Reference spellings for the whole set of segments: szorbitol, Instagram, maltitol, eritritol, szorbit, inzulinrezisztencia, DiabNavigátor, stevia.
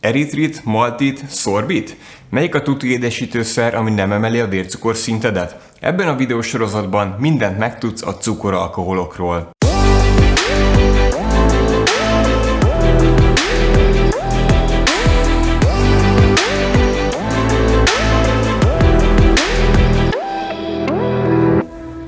Eritrit, maltit, szorbit? Melyik a tuti édesítőszer, ami nem emeli a vércukorszintedet? Ebben a videósorozatban mindent megtudsz a cukoralkoholokról.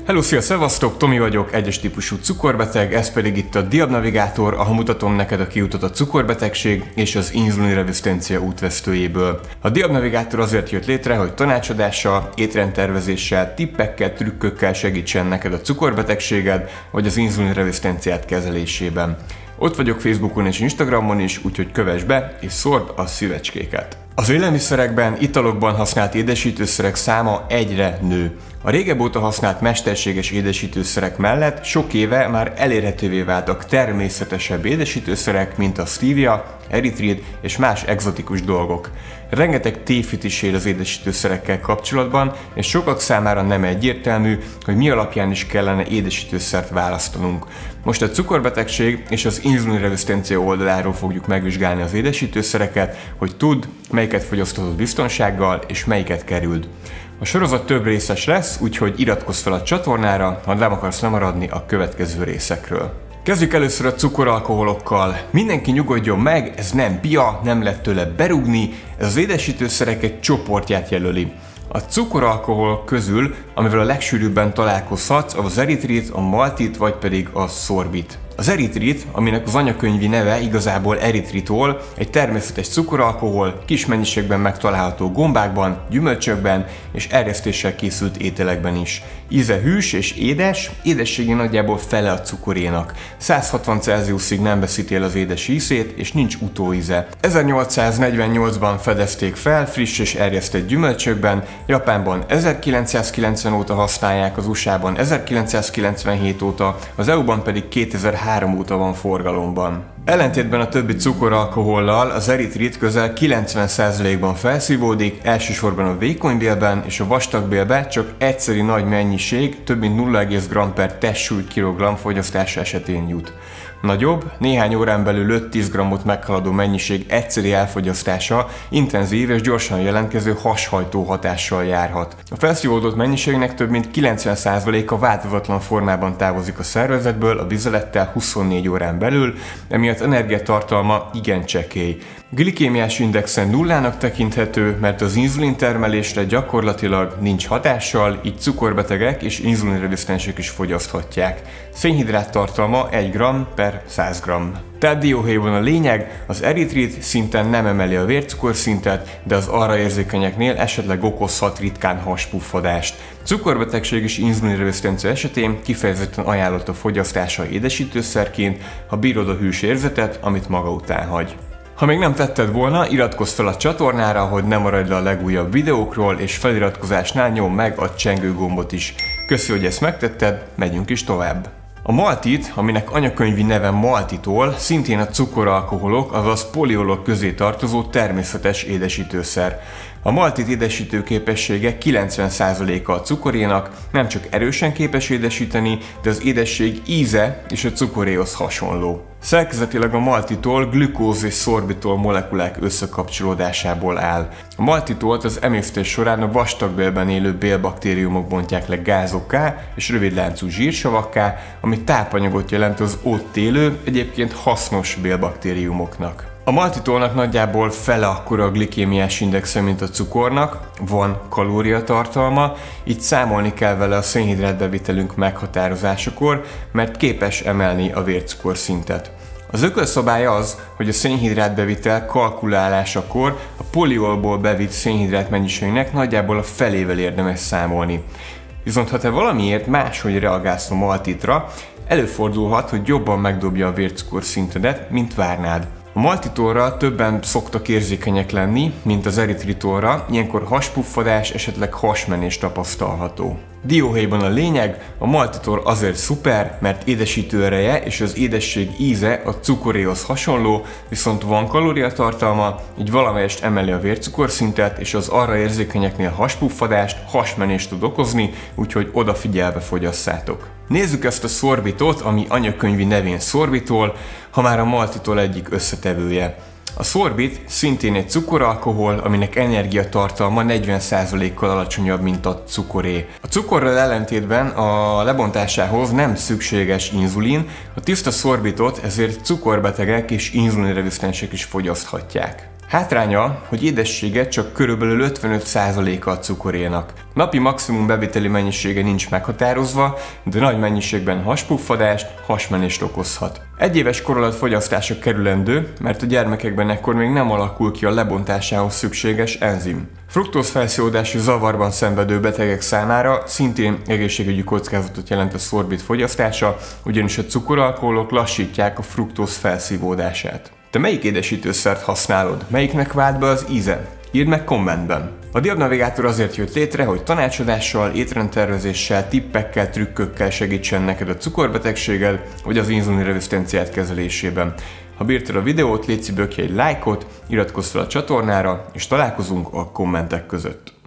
Hello, szia, szevasztok, Tomi vagyok, egyes típusú cukorbeteg, ez pedig itt a DiabNavigátor, ahol mutatom neked a kiutat a cukorbetegség és az inzulinrezisztencia útvesztőjéből. A DiabNavigátor azért jött létre, hogy tanácsadással, étrendtervezéssel, tippekkel, trükkökkel segítsen neked a cukorbetegséged vagy az inzulinrezisztenciád kezelésében. Ott vagyok Facebookon és Instagramon is, úgyhogy kövess be és szórd a szívecskéket. Az élelmiszerekben, italokban használt édesítőszerek száma egyre nő. A régebb óta használt mesterséges édesítőszerek mellett sok éve már elérhetővé váltak természetesebb édesítőszerek, mint a stevia, eritrid és más egzotikus dolgok. Rengeteg tévhit is él az édesítőszerekkel kapcsolatban, és sokak számára nem egyértelmű, hogy mi alapján is kellene édesítőszert választanunk. Most a cukorbetegség és az inzulinrezisztencia oldaláról fogjuk megvizsgálni az édesítőszereket, hogy tudd, melyiket fogyaszthatod biztonsággal és melyiket kerüld. A sorozat több részes lesz, úgyhogy iratkozz fel a csatornára, ha nem akarsz lemaradni a következő részekről. Kezdjük először a cukoralkoholokkal. Mindenki nyugodjon meg, ez nem bia, nem lehet tőle berúgni, ez az édesítőszerek egy csoportját jelöli. A cukoralkoholok közül, amivel a legsűrűbben találkozhatsz, az eritrit, a maltit vagy pedig a szorbit. Az eritrit, aminek az anyakönyvi neve igazából eritritol, egy természetes cukoralkohol, kis mennyiségben megtalálható gombákban, gyümölcsökben és erjesztéssel készült ételekben is. Íze hűs és édes, édessége nagyjából fele a cukorénak. 160 Celsiusig nem veszíti el az édes ízét és nincs utóíze. 1848-ban fedezték fel friss és erjesztett gyümölcsökben, Japánban 1990 óta használják, az USA-ban 1997 óta, az EU-ban pedig 2003 óta van forgalomban. Ellentétben a többi cukoralkohollal az eritrit közel 90%-ban felszívódik, elsősorban a vékonybélben és a vastagbélben, csak egyszeri nagy mennyiség, több mint 0,1 g per testsúly/kilogramm fogyasztása esetén jut. Nagyobb, néhány órán belül 5-10 g-ot meghaladó mennyiség egyszeri elfogyasztása intenzív és gyorsan jelentkező hashajtó hatással járhat. A felszívódott mennyiségnek több mint 90%-a változatlan formában távozik a szervezetből a vizelettel 24 órán belül, emiatt energiatartalma igen csekély. Glikémiás indexen nullának tekinthető, mert az inzulintermelésre gyakorlatilag nincs hatással, így cukorbetegek és inzulinrezisztensek is fogyaszthatják. Szénhidrát tartalma 1 g per 100 g. Tehát dióhéjban a lényeg, az eritrit szinten nem emeli a vércukorszintet, de az arra érzékenyeknél esetleg okozhat ritkán haspuffadást. Cukorbetegség és inzulinrezisztencia esetén kifejezetten ajánlott a fogyasztása édesítőszerként, ha bírod a hűs érzetet, amit maga után hagy. Ha még nem tetted volna, iratkozz fel a csatornára, hogy ne maradj le a legújabb videókról, és feliratkozásnál nyomd meg a csengő gombot is. Köszi, hogy ezt megtetted, megyünk is tovább. A maltit, aminek anyakönyvi neve maltitol, szintén a cukoralkoholok, azaz poliolok közé tartozó természetes édesítőszer. A maltit édesítő képessége 90%-a a cukorénak, nem csak erősen képes édesíteni, de az édesség íze és a cukoréhoz hasonló. Szerkezetileg a maltitol glükóz és szorbitol molekulák összekapcsolódásából áll. A maltitolt az emésztés során a vastagbélben élő bélbaktériumok bontják le gázokká és rövidláncú zsírsavakká, ami tápanyagot jelent az ott élő, egyébként hasznos bélbaktériumoknak. A maltitolnak nagyjából fele akkora a glikémiás indexe, mint a cukornak, van kalóriatartalma, így számolni kell vele a szénhidrátbevitelünk meghatározásakor, mert képes emelni a vércukorszintet. Az ökölszabály az, hogy a szénhidrátbevitel kalkulálásakor a poliolból bevitt szénhidrát mennyiségnek nagyjából a felével érdemes számolni. Viszont ha te valamiért máshogy reagálsz a maltitra, előfordulhat, hogy jobban megdobja a vércukorszintedet, mint várnád. A maltitolra többen szoktak érzékenyek lenni, mint az eritritolra, ilyenkor haspuffadás, esetleg hasmenés tapasztalható. Dióhéjban a lényeg, a maltitol azért szuper, mert édesítő ereje és az édesség íze a cukoréhoz hasonló, viszont van kalóriatartalma, így valamelyest emeli a vércukorszintet, és az arra érzékenyeknél haspuffadást, hasmenést tud okozni, úgyhogy odafigyelve fogyasszátok. Nézzük ezt a szorbitot, ami anyakönyvi nevén szorbitol, ha már a maltitol egyik összetevője. A szorbit szintén egy cukoralkohol, aminek energiatartalma 40%-kal alacsonyabb, mint a cukoré. A cukorral ellentétben a lebontásához nem szükséges inzulin, a tiszta szorbitot ezért cukorbetegek és inzulinrezisztensek is fogyaszthatják. Hátránya, hogy édessége csak körülbelül 55%-a a cukorénak. Napi maximum beviteli mennyisége nincs meghatározva, de nagy mennyiségben haspuffadást, hasmenést okozhat. Egy éves kor alatt fogyasztása kerülendő, mert a gyermekekben ekkor még nem alakul ki a lebontásához szükséges enzim. Fruktózfelszívódási zavarban szenvedő betegek számára szintén egészségügyi kockázatot jelent a szorbit fogyasztása, ugyanis a cukoralkoholok lassítják a fruktózfelszívódását. Te melyik édesítőszert használod? Melyiknek vált be az íze? Írd meg kommentben! A DiabNavigátor azért jött létre, hogy tanácsadással, étrendtervezéssel, tippekkel, trükkökkel segítsen neked a cukorbetegséggel vagy az inzulinrezisztenciát kezelésében. Ha bírtad a videót, légy szíves, bökj egy lájkot, iratkozz fel a csatornára, és találkozunk a kommentek között.